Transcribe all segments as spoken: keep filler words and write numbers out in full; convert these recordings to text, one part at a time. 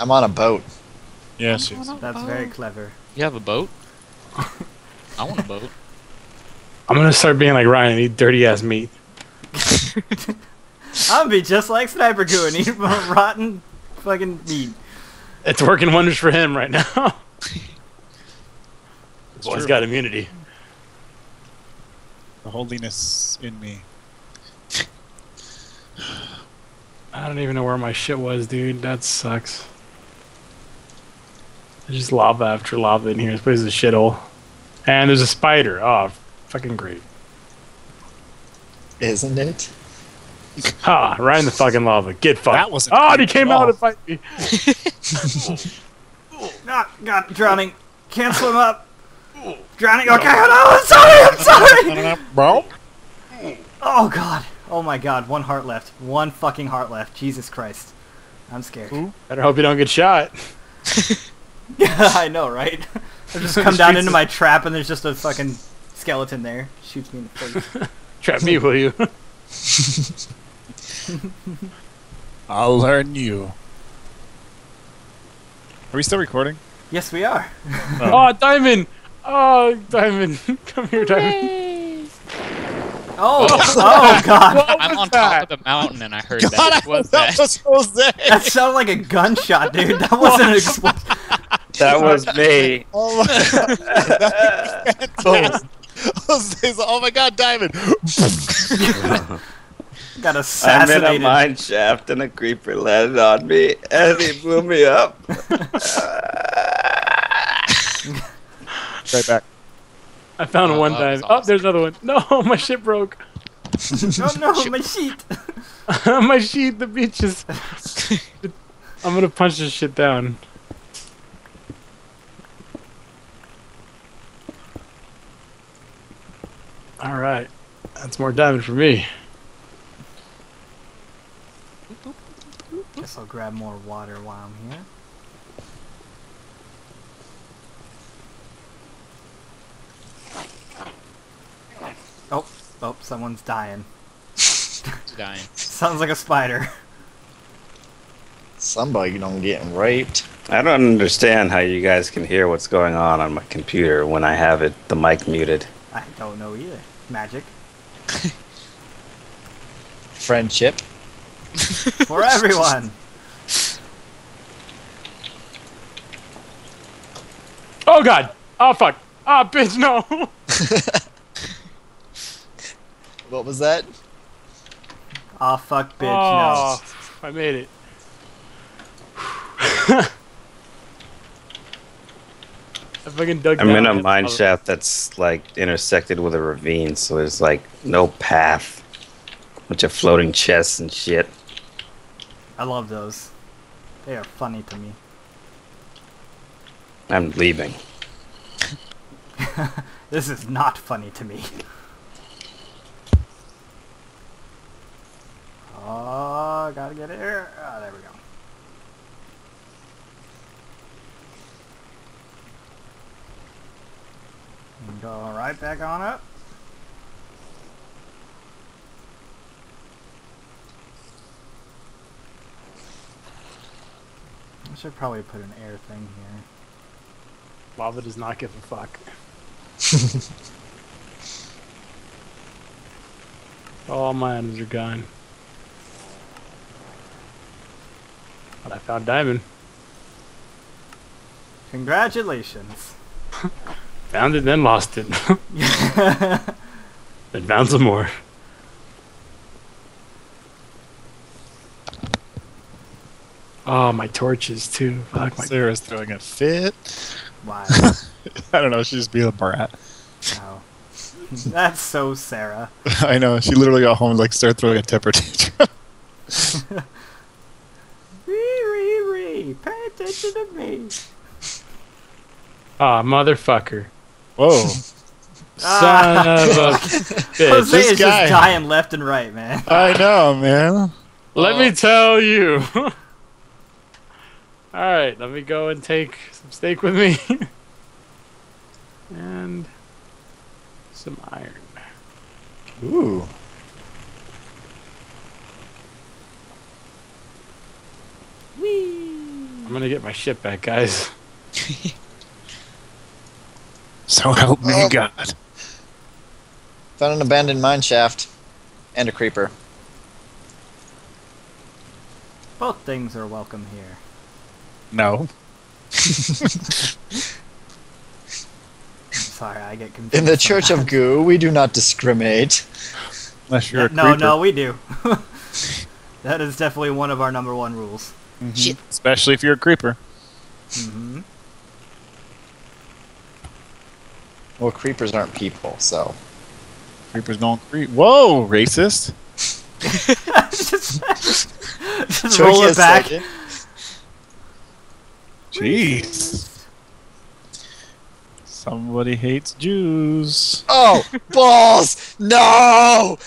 I'm on a boat. Yes, yes. That's boat. Very clever. You have a boat? I want a boat. I'm gonna start being like Ryan and eat dirty ass meat. I'm gonna be just like Snipergoo and eat rotten fucking meat. It's working wonders for him right now. Boy's got immunity. The holiness in me. I don't even know where my shit was, dude. That sucks. There's just lava after lava in here. This place is a shithole. And there's a spider. Oh, fucking great. Isn't it? Ha! Right in the fucking lava. Get fucked. That wasn't oh, he came out and fight me. Not God, drowning. Cancel him up. Drowning. Okay, oh, I'm sorry. I'm sorry, bro. Oh God. Oh my God. One heart left. One fucking heart left. Jesus Christ. I'm scared. Ooh. Better hope you don't get shot. I know, right? I just come down into my trap and there's just a fucking skeleton there. Shoots me in the face. Trap me, will you? I'll learn you. Are we still recording? Yes, we are. Oh, oh Diamond! Oh, Diamond! Come here, Diamond! Oh! Oh, God! I'm on that? top of the mountain and I heard God, that. What was that? That, was that sounded like a gunshot, dude. That wasn't an explosion. That was me. Oh, my God. Oh my God, Diamond! Got assassinated. I'm in a mine shaft and a creeper landed on me and he blew me up. Right back. I found oh, one diamond. Awesome. Oh, there's another one. No, my shit broke. Oh no, no, my sheet. My sheet, the beaches. I'm gonna punch this shit down. All right, that's more diamond for me. Guess I'll grab more water while I'm here. Oh, oh, someone's dying. Dying. Sounds like a spider. Somebody don't get raped. I don't understand how you guys can hear what's going on on my computer when I have it the mic muted. I don't know either. Magic. Friendship. For everyone. Oh God. Oh fuck. Oh bitch no. What was that? Oh fuck bitch oh, no. I made it. Dug I'm in a mine shaft that's like intersected with a ravine, so there's like no path. Bunch of floating chests and shit. I love those. They are funny to me. I'm leaving. This is not funny to me. Oh, gotta get it here. Oh, there we go. Go right back on up. I should probably put an air thing here. Lava does not give a fuck. All my items are gone. But I found diamond. Congratulations. Found it, then lost it. Then found some more. Oh, my torches too. Fuck my. Sarah's throwing a fit. Why? I don't know. She's being a brat. Wow. That's so Sarah. I know. She literally got home and like started throwing a temper tantrum. Ree, ree, ree. Pay attention to me. Ah, oh, motherfucker. Whoa. Son of a bitch. Jose this is guy. Just dying left and right, man. I know, man. Let oh. me tell you. Alright, let me go and take some steak with me. And some iron. Ooh. Whee! I'm gonna get my shit back, guys. So help me, oh. God. Found an abandoned mine shaft and a creeper. Both things are welcome here. No. Sorry, I get confused. In the Church that. of Goo, we do not discriminate. Unless you're a no, creeper. No, we do. That is definitely one of our number one rules. Mm-hmm. Shit. Especially if you're a creeper. Mm-hmm. Well, creepers aren't people, so. Creepers don't creep. Whoa, racist. just just roll it back. Second. Jeez. Somebody hates Jews. Oh, balls! No!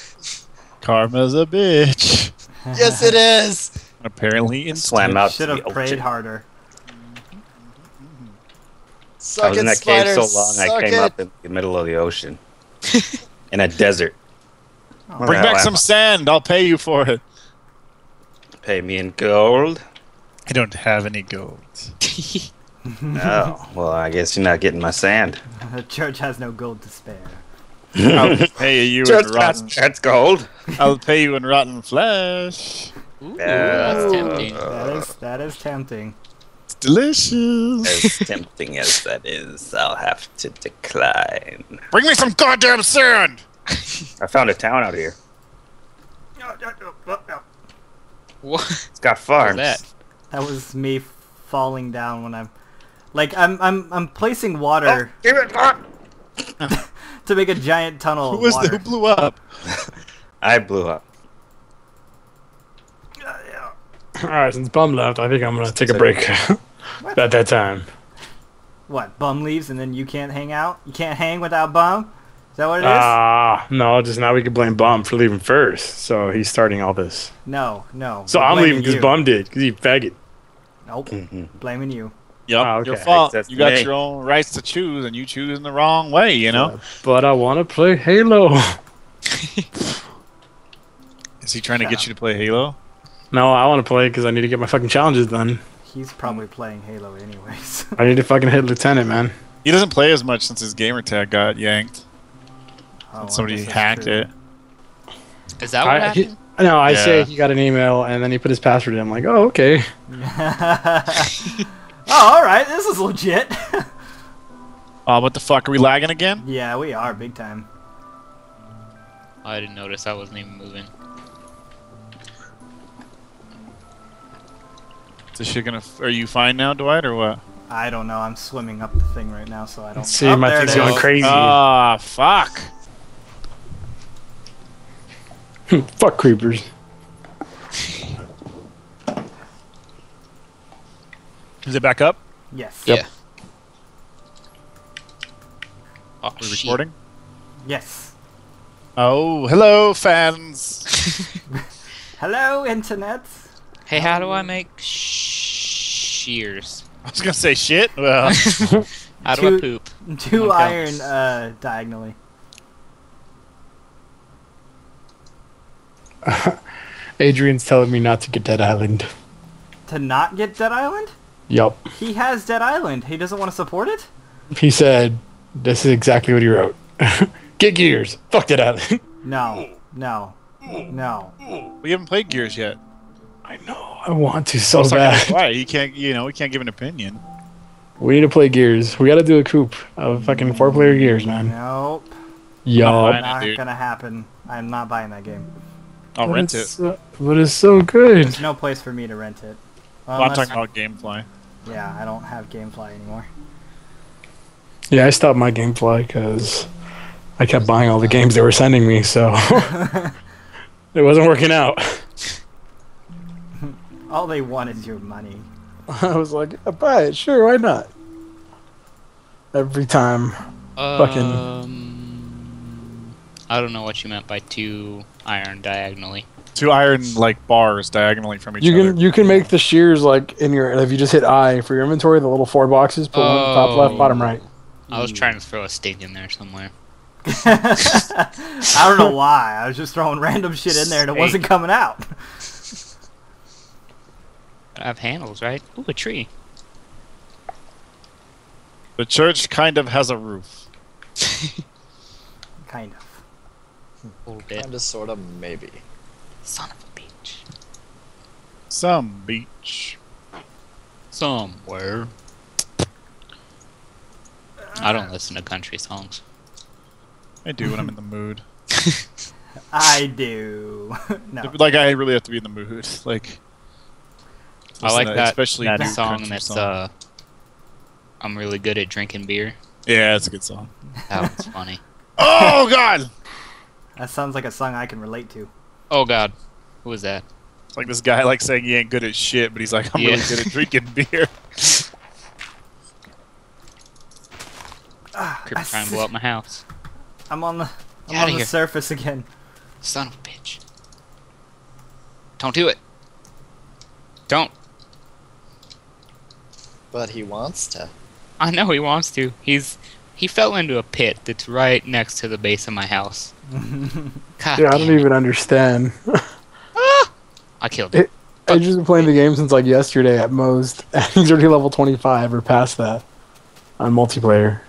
Karma's a bitch. Yes, it is. Apparently, in slam out. Should have prayed harder. Suck I was in that spiders. cave so long, Suck I came it. up in the middle of the ocean. In a desert. Oh, Bring back some sand. I'll pay you for it. Pay me in gold? I don't have any gold. No. Well, I guess you're not getting my sand. The church has no gold to spare. I'll pay you in rotten... That's gold. I'll pay you in rotten flesh. Ooh, uh, that's tempting. That is, that is tempting. Delicious. As tempting as that is, I'll have to decline. Bring me some goddamn sand! I found a town out here. No, no, no, no. What? It's got farms. That? that was me falling down when I'm, like, I'm, I'm, I'm placing water. Oh, give it up. To make a giant tunnel. Who was the, who blew up? I blew up. Uh, yeah. All right, since Bum left, I think I'm gonna take a break. About that time. What? Bum leaves and then you can't hang out? You can't hang without Bum? Is that what it is? Ah, uh, no, just now we can blame Bum for leaving first. So he's starting all this. No, no. So I'm leaving because Bum did, because he faggot. Nope. Mm-hmm. Blaming you. Yep, oh, okay. Your fault. You got your own rights to choose, and you choose in the wrong way, you know? But I want to play Halo. Is he trying Shut to get up. you to play Halo? No, I want to play because I need to get my fucking challenges done. He's probably playing Halo anyways. I need to fucking hit Lieutenant, man. He doesn't play as much since his gamer tag got yanked. Oh, somebody hacked it. Is that what I, happened? He, no, I yeah. say he got an email, and then he put his password in. I'm like, oh, okay. Oh, alright, this is legit. Oh, uh, what the fuck? Are we lagging again? Yeah, we are, big time. I didn't notice. I wasn't even moving. Is this shit gonna... F are you fine now, Dwight, or what? I don't know. I'm swimming up the thing right now, so I don't... Let's see, oh, my thing's going crazy. Ah, oh, fuck. Fuck creepers. Is it back up? Yes. Yep. Yeah. Oh, we're recording? Yes. Oh, hello, fans. Hello, internet. Hey, how do I make shears? I was going to say shit. Well, how do two, I poop? Two iron uh, diagonally. Adrian's telling me not to get Dead Island. To not get Dead Island? Yup. He has Dead Island. He doesn't want to support it? He said, this is exactly what he wrote. Get Gears. Fuck Dead Island. No. No. No. We haven't played Gears yet. I know. I want to so bad. Why? You can't, you know, we can't give an opinion. We need to play Gears. We got to do a coup of fucking four-player Gears, man. Nope. Yo. It's not going to happen. I'm not buying that game. I'll but rent it. So, but it's so good. There's no place for me to rent it. Well, well, I'm talking about Gamefly. Yeah, I don't have Gamefly anymore. Yeah, I stopped my Gamefly because I kept buying all the games they were sending me, so it wasn't working out. All they want is your money. I was like, I'll buy it, sure, why not? Every time. Um, fucking. I don't know what you meant by two iron diagonally. Two iron like bars diagonally from each you can, other. You can make the shears like in your if you just hit I for your inventory, the little four boxes, put oh. one top left, bottom right. I was trying to throw a stink in there somewhere. I don't know why. I was just throwing random shit in there and it wasn't coming out. have handles, right? Ooh, a tree. The church kind of has a roof. Kind of. A little bit. Kind of, sort of, maybe. Son of a beach. Some beach. Somewhere. I don't listen to country songs. I do when I'm in the mood. I do. No. Like, I really have to be in the mood. Like, I like that, especially that song that's, song. uh, I'm really good at drinking beer. Yeah, that's a good song. That one's funny. Oh, God! That sounds like a song I can relate to. Oh, God. Who was that? It's like this guy, like, saying he ain't good at shit, but he's like, I'm yeah. really good at drinking beer. Uh, Crip's trying to blow up my house. I'm on the, I'm on the surface again. Son of a bitch. Don't do it. Don't. But he wants to. I know he wants to. He's he fell into a pit that's right next to the base of my house. God Dude, I don't it. even understand. Ah! I killed him. I've just been playing the game since like yesterday at most. He's already level twenty-five or past that on multiplayer.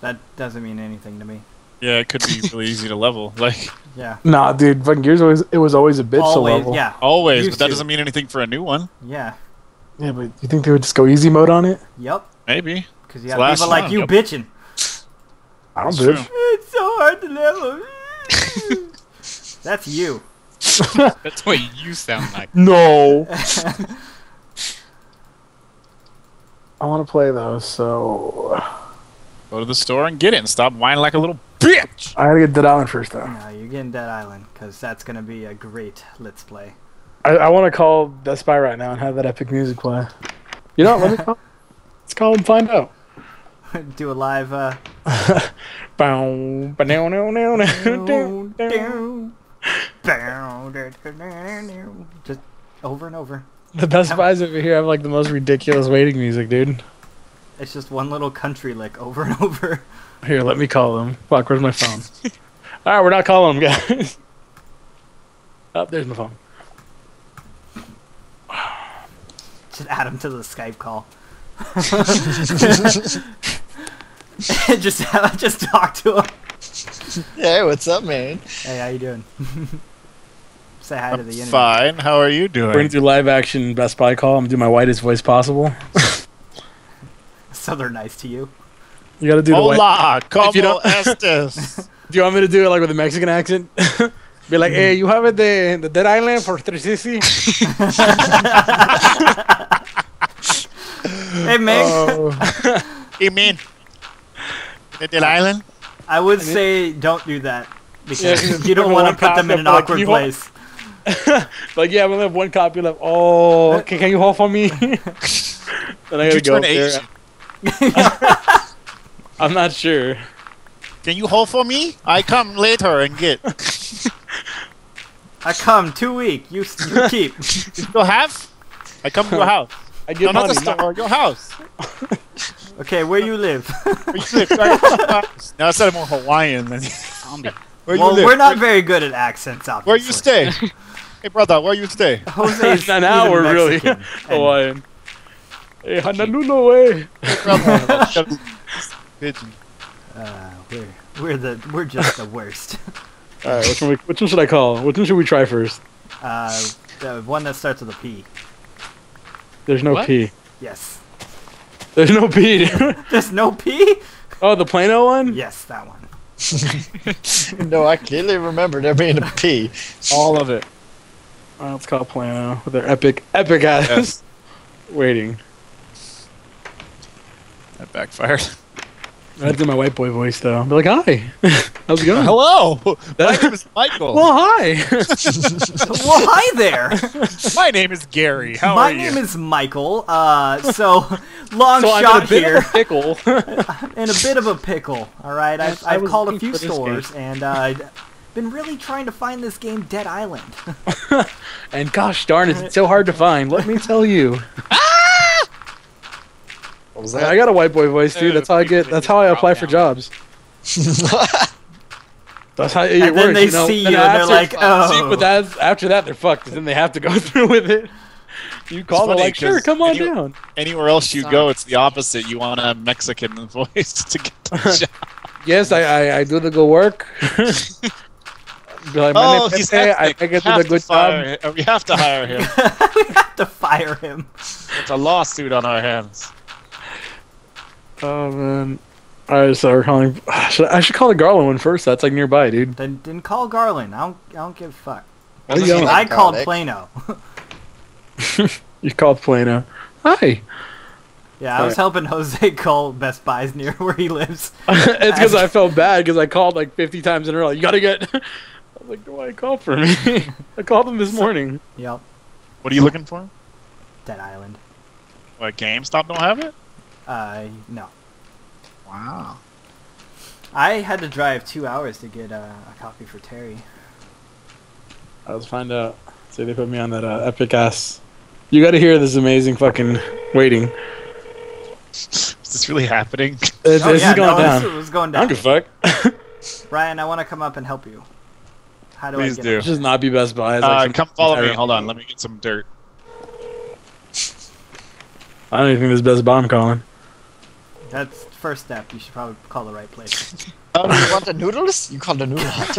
That doesn't mean anything to me. Yeah, it could be really easy to level. Like, yeah. Nah, dude, fucking Gears always it was always a bitch to level. Yeah. Always, but that doesn't mean anything for a new one. Yeah. Yeah, but you think they would just go easy mode on it? Yep. Maybe. Because you have people like you bitching. I don't bitch. It's so hard to level. That's you. That's what you sound like. No. I want to play though, so. Go to the store and get it and stop whining like a little bitch! I gotta get Dead Island first, though. No, you're getting Dead Island, because that's gonna be a great Let's Play. I, I want to call Best Buy right now and have that epic music play. You know what, let me call, let's call and find out. Do a live, uh... Just over and over. The Best Buys over here have, like, the most ridiculous waiting music, dude. It's just one little country lick over and over. Here, let me call them. Fuck, where's my phone? All right, we're not calling them, guys. Oh, there's my phone. Should add him to the Skype call. just, just talk to him. Hey, what's up, man? Hey, how you doing? Say hi I'm to the internet. Fine. How are you doing? We're gonna do live action Best Buy call. I'm gonna do my whitest voice possible. So they're nice to you. You gotta do the Hola, como estas? Do you want me to do it like with a Mexican accent? Be like, hey, you have it the, the Dead Island for three sixty? Hey, man. Oh. Hey, man. The Dead Island? I would I mean, say don't do that. Because yeah, you don't want to put them in an like, awkward place. Like, yeah, we only have one copy left. Oh, can, can you hold for me? Then I gotta go there. I'm not sure. Can you hold for me? I come later and get. I come too weak. You, you keep. You still have? I come to your house. I get no, money. Not the store. Your house. Okay, where you live? Where you live? No, I said I'm more Hawaiian than zombie. Where well, you live? We're not very good at accents, obviously. Where you stay? Hey, brother, where you stay? Jose's not now. We're really Hawaiian. Hey, Honolulu, eh? Pigeon. Uh, we're we're the we're just the worst. All right, which one we, which one should I call? Which one should we try first? Uh, the one that starts with a P. There's no what? P. Yes. There's no P. There's no P. Oh, the Plano one. Yes, that one. No, I clearly remember there being a P. All of it. All right, let's call Plano with their epic epic ass yes. Waiting. That backfired. I did my white boy voice though. I'd be like, hi. How's it going? Hello. My name is Michael. Well, hi. Well, hi there. My name is Gary. How my are you? My name is Michael. Uh, so, long so shot I'm in a bit here. Of a pickle. In a bit of a pickle. All right. I've, I've, I've called a few stores and I've uh, been really trying to find this game Dead Island. And gosh darn, is it so hard to find? Let me tell you. Yeah, I got a white boy voice, dude. That's how I get. That's how I apply for jobs. That's how it and works. Then they you know? see you, and, and they're like, "Oh." See, but that's, after that, they're fucked. Then they have to go through with it. You call it like, sure, come on any, down. Anywhere else you Sorry. go, it's the opposite. You want a Mexican voice to get the job. Yes, I, I, I do the good work. Like, oh, he's Pepe, I, I get to the good job. Him. We have to hire him. We have to fire him. It's a lawsuit on our hands. Oh, man. All right, so we're calling... Should I, I should call the Garland one first. That's, like, nearby, dude. Then didn't call Garland. I don't, I don't give a fuck. Well, I like called Garlic. Plano. You called Plano. Hi. Yeah, I All was right. helping Jose call Best Buys near where he lives. It's because I felt bad because I called, like, fifty times in a row. You got to get... I was like, do I call for me? I called him this morning. Yep. What are you looking for? Dead Island. What, GameStop don't have it? Uh, no. Wow. I had to drive two hours to get uh, a copy for Terry. I was find out. See, they put me on that uh, epic ass. You got to hear this amazing fucking waiting. Is this really happening? It's, oh, it's yeah, going no, down. This was going down. I don't give a fuck. Ryan, I want to come up and help you. How do Please I get do. It? Just not be Best Buy. Uh, like come follow me. Hold on. Let me get some dirt. I don't even think this is Best Buy I'm calling. That's first step. You should probably call the right place. Um, you want the noodles? You call the noodle hut.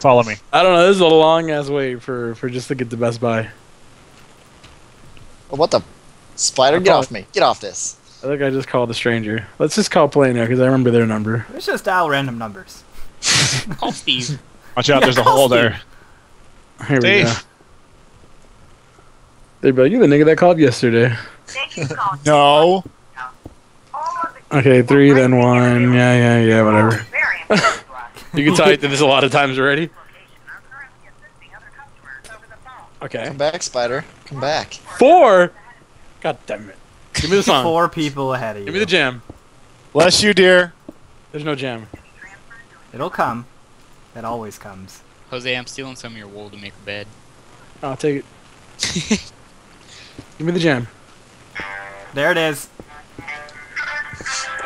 Follow me. I don't know. This is a long ass wait for for just to get the Best Buy. Oh, what the? Spider, get off me! Get off this! I think I just called a stranger. Let's just call Plano because I remember their number. Let's just dial random numbers. Call Steve. Watch out! Yeah, there's a hole Steve. there. Here Steve. we go. They be like, you the nigga that called yesterday. No. Okay, three, then one. Yeah, yeah, yeah, whatever. You can tell I did this a lot of times already. Okay. Come back, Spider. Come back. Four? God damn it. Give me the song. Four people ahead of you. Give me the jam. Bless you, dear. There's no jam. It'll come. It always comes. Jose, I'm stealing some of your wool to make a bed. I'll take it. Give me the jam. There it is.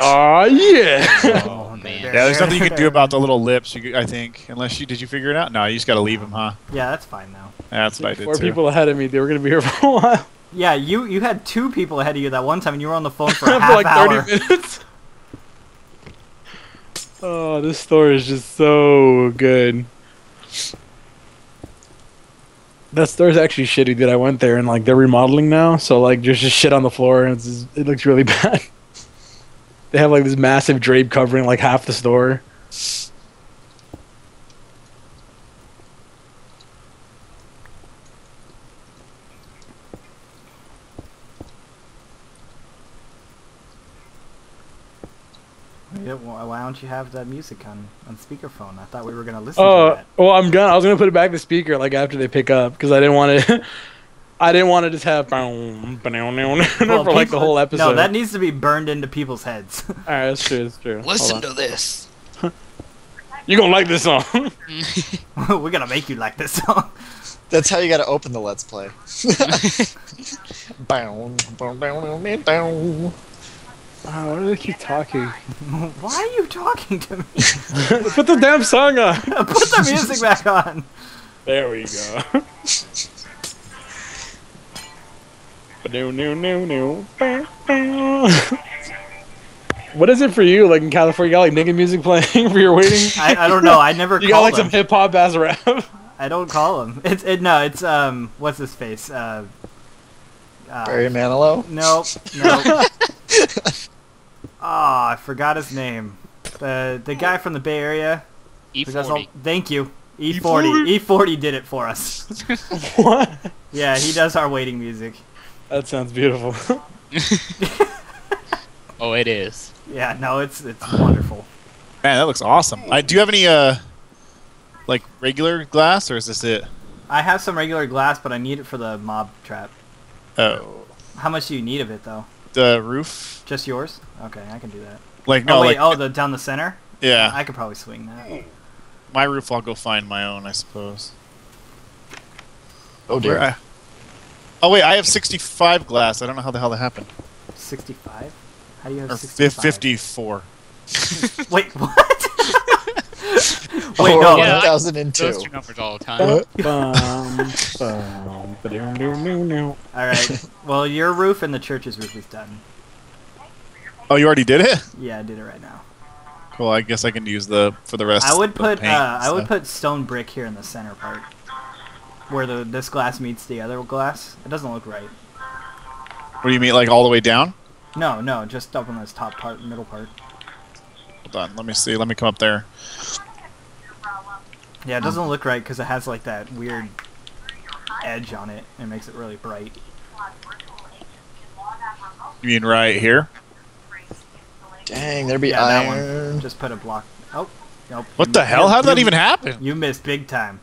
Aw, yeah. Oh, man. Yeah, there's nothing you can do about the little lips, you, I think. Unless you... Did you figure it out? No, you just got to leave them, huh? Yeah, that's fine now. Yeah, that's what I did, Four too. people ahead of me. They were going to be here for a while. Yeah, you, you had two people ahead of you that one time, and you were on the phone for a half for like hour. thirty minutes. Oh, this store is just so good. That store is actually shitty, dude. I went there, and, like, they're remodeling now. So, like, there's just shit on the floor, and it's just, it looks really bad. They have like this massive drape covering like half the store. Yeah, well, why don't you have that music on on speakerphone? I thought we were gonna listen uh, to that. Well, I'm gonna. I was gonna put it back the speaker like after they pick up because I didn't want to. I didn't want to just have well, for like the whole episode. No, that needs to be burned into people's heads. All right, that's true. That's true. Listen to this. You're gonna like this song. We're gonna make you like this song. That's how you gotta open the Let's Play. Oh, why do they keep talking? Why are you talking to me? Put the damn song on. Put the music back on. There we go. No, no, no, no. What is it for you, like in California? You got like nigga music playing for your waiting? I, I don't know. I never. You call got like them. some hip hop ass rap. I don't call him. It's it. No, it's um. What's his face? Uh, uh, Barry Manilow. No, no. Ah, oh, I forgot his name. The the guy from the Bay Area. E forty. Thank you. E forty. E forty did it for us. What? Yeah, he does our waiting music. That sounds beautiful. Oh, it is. Yeah, no, it's it's wonderful. Man, that looks awesome. I, do you have any uh, like regular glass, or is this it? I have some regular glass, but I need it for the mob trap. Oh. How much do you need of it, though? The roof. Just yours? Okay, I can do that. Like no, oh, wait, like oh, the down the center. Yeah. I could probably swing that. My roof, I'll go find my own, I suppose. Oh dear. I, Oh wait, I have sixty-five glass. I don't know how the hell that happened. sixty-five? How do you have sixty-five? Or fifty-four. Wait, what? Wait, oh, no, yeah, two thousand two. I, those two numbers all the time. Alright, well, your roof and the church's roof is done. Oh, you already did it? Yeah, I did it right now. Well, I guess I can use the for the rest. I would put paint, uh, so. I would put stone brick here in the center part, where the this glass meets the other glass. It doesn't look right. What do you mean, like all the way down? No, no, just up on this top part, middle part. Hold on, let me see. Let me come up there. Yeah, it doesn't look right because it has like that weird edge on it, and it makes it really bright. You mean right here? Dang, there'd be yeah, iron. One. Just put a block. Oh, nope. What the hell? How did that even happen? You missed big time.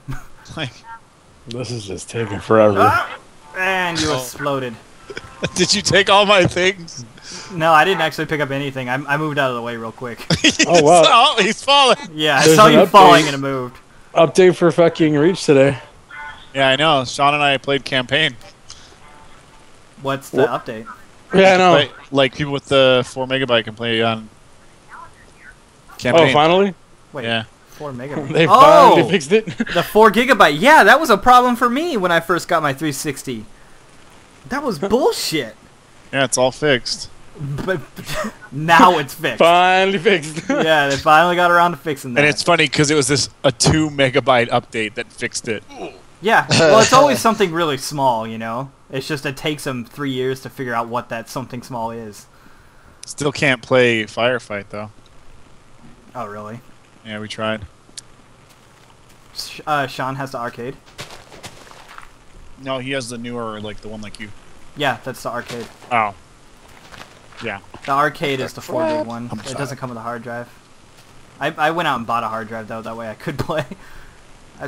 Like, this is just taking forever. Oh, and you exploded. Did you take all my things? No, I didn't actually pick up anything. I, I moved out of the way real quick. Oh wow! Oh, he's falling. Yeah, I There's saw you update. falling and it moved. Update for fucking Reach today. Yeah, I know. Sean and I played campaign. What's the what? update? Yeah, I know. Play, like, people with the four megabyte can play on campaign. Oh, finally? Wait, yeah. four megabyte? They finally oh, fixed it? The four gigabyte. Yeah, that was a problem for me when I first got my three sixty. That was bullshit. Yeah, it's all fixed. But now it's fixed. Finally fixed. Yeah, they finally got around to fixing that. And it's funny because it was this a two megabyte update that fixed it. Yeah, well, it's always something really small, you know? It's just it takes them three years to figure out what that something small is. Still can't play Firefight, though. Oh, really? Yeah, we tried. Uh, Sean has the arcade. No, he has the newer, like, the one like you. Yeah, that's the arcade. Oh. Yeah. The arcade is the four gig one. It doesn't come with a hard drive. I, I went out and bought a hard drive, though. That way I could play.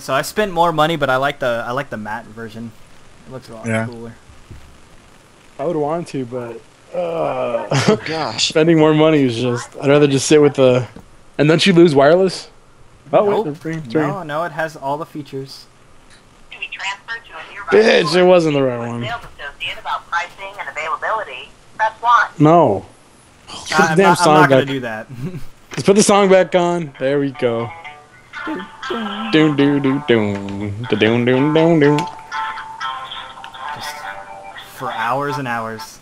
So I spent more money, but I like the I like the matte version. It looks a lot yeah. cooler. I would want to, but uh, oh gosh, spending more money is just. I'd rather just sit with the. And don't you lose wireless? Oh nope. wait, bring, bring. no, no, it has all the features. To be transferred to a nearby Bitch, store. It wasn't the right one. About pricing and availability. That's why. No. Put uh, the I'm damn not, song I'm not gonna back. do that. Let's put the song back on. There we go. Doom doom doom doom doom doom doom doom. For hours and hours.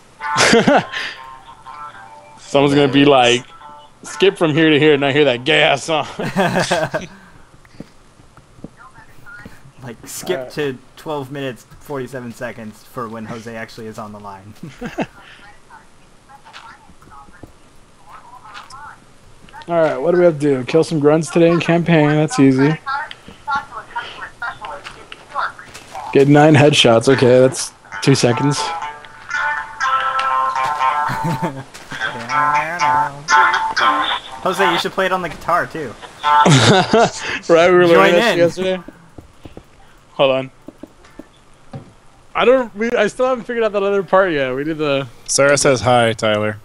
Someone's gonna be like, skip from here to here, and I hear that gay ass song. Like skip right. to twelve minutes forty-seven seconds for when Jose actually is on the line. All right, what do we have to do? Kill some grunts today in campaign. That's easy. Get nine headshots. Okay, that's. Two seconds. Jose, you should play it on the guitar too. Right, we were learning this yesterday. Hold on. I don't. We, I still haven't figured out that other part yet. We did the. Sarah says hi, Tyler.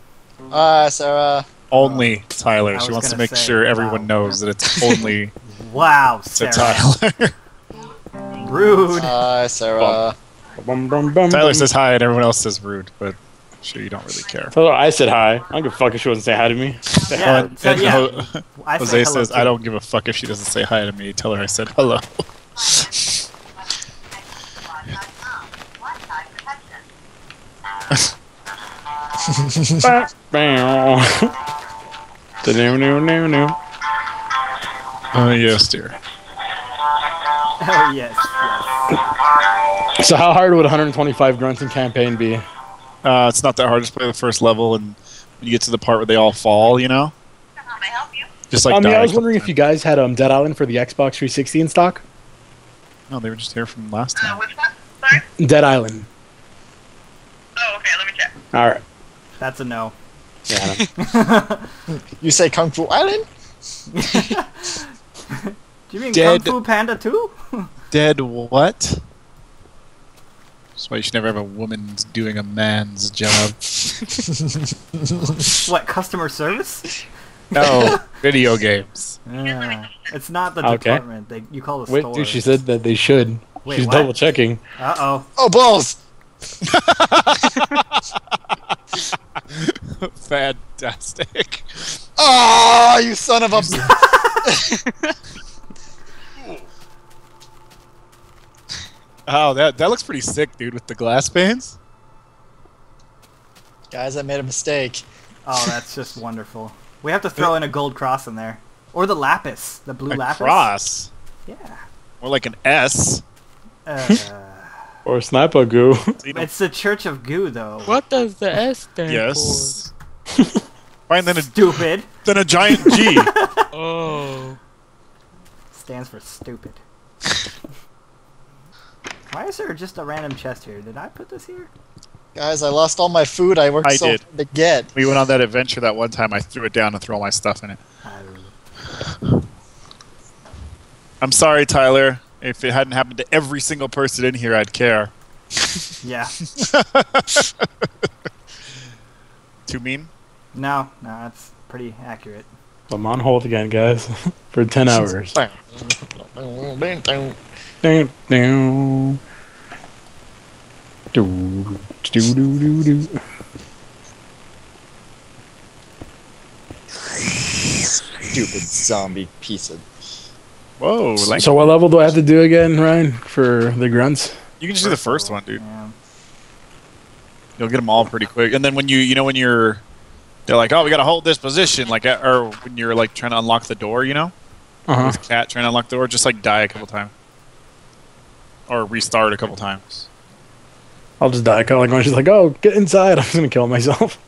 Hi, uh, Sarah. Only oh, Tyler. She wants to make say, sure wow. everyone knows that it's only. Wow, Sarah. Tyler. Rude. Hi, Sarah. Well, Bum, bum, bum, Tyler bum. says hi and everyone else says rude, but I'm sure you don't really care. Tyler, I said hi. I don't give a fuck if she doesn't say hi to me. Yeah, and, so, and yeah. Jose, I Jose says, too. I don't give a fuck if she doesn't say hi to me. Tell her I said hello. Oh, yes, dear. Oh, yes, yes. So how hard would one hundred twenty-five grunts in campaign be? Uh, it's not that hard. Just play the first level, and when you get to the part where they all fall, you know. Can I help you? Just like. Um, yeah, I was wondering if you guys had um, Dead Island for the Xbox three sixty in stock. No, they were just here from last time. Uh, which one? Sorry. Dead Island. Oh, okay. Let me check. All right. That's a no. Yeah. You say Kung Fu Island? Do you mean Dead Kung Fu Panda two? Dead what? That's why you should never have a woman doing a man's job. What, customer service? No, video games. Uh, it's not the okay. department. They, you call the Wait, store. Dude, she said that they should. Wait, She's what? double checking. Uh oh. Oh, balls! Fantastic. Oh, you son of a. Oh, that, that looks pretty sick, dude, with the glass panes. Guys, I made a mistake. Oh, that's just wonderful. We have to throw in a gold cross in there. Or the lapis, the blue a lapis. Cross? Yeah. Or like an S. Uh, or Snipergoo. It's the Church of Goo, though. What does the S stand yes. for? Yes. Right, then a, stupid. Then a giant G. Oh. Stands for stupid. Why is there just a random chest here? Did I put this here? Guys, I lost all my food I worked I so hard to get. We went on that adventure that one time. I threw it down and threw all my stuff in it. I... I'm sorry, Tyler. If it hadn't happened to every single person in here, I'd care. Yeah. Too mean? No, no, that's pretty accurate. I'm on hold again, guys, for ten hours. Stupid zombie piece of. Whoa! Like so, what level do I have to do again, Ryan, for the grunts? You can just do the first one, dude. Yeah. You'll get them all pretty quick, and then when you, you know, when you're. They're like, oh, we gotta hold this position, like, or when you're like trying to unlock the door, you know, uh-huh. With a cat trying to unlock the door, just like die a couple times, or restart a couple times. I'll just die a couple times. She's like, oh, get inside! I'm just gonna kill myself.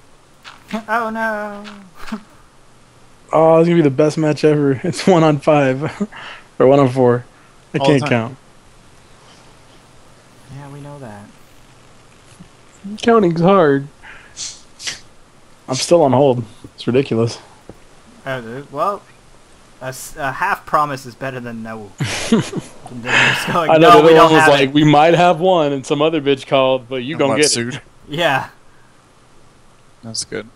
Oh no! Oh, it's gonna be the best match ever. It's one on five, or one on four. I All can't count. Yeah, we know that. Counting's hard. I'm still on hold. It's ridiculous. Uh, well, a, a half promise is better than no. Going, I know no, we don't was have like it. We might have one, and some other bitch called, but you I'm gonna get sued. It. Yeah, that's good.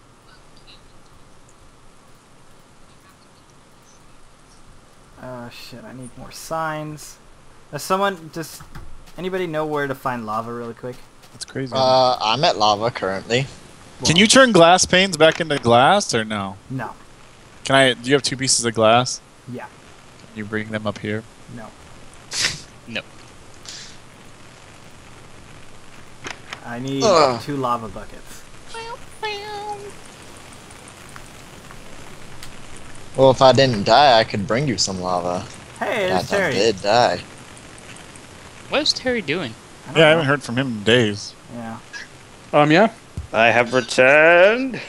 Oh uh, shit! I need more signs. Does someone just anybody know where to find lava really quick? That's crazy. Uh, I'm at lava currently. Well, can you turn glass panes back into glass or no? No. Can I? Do you have two pieces of glass? Yeah. Can you bring them up here? No. No. I need Ugh. two lava buckets. Well, if I didn't die, I could bring you some lava. Hey, it's Terry. I did die. What is Terry doing? I yeah, know. I haven't heard from him in days. Yeah. Um. Yeah. I have returned.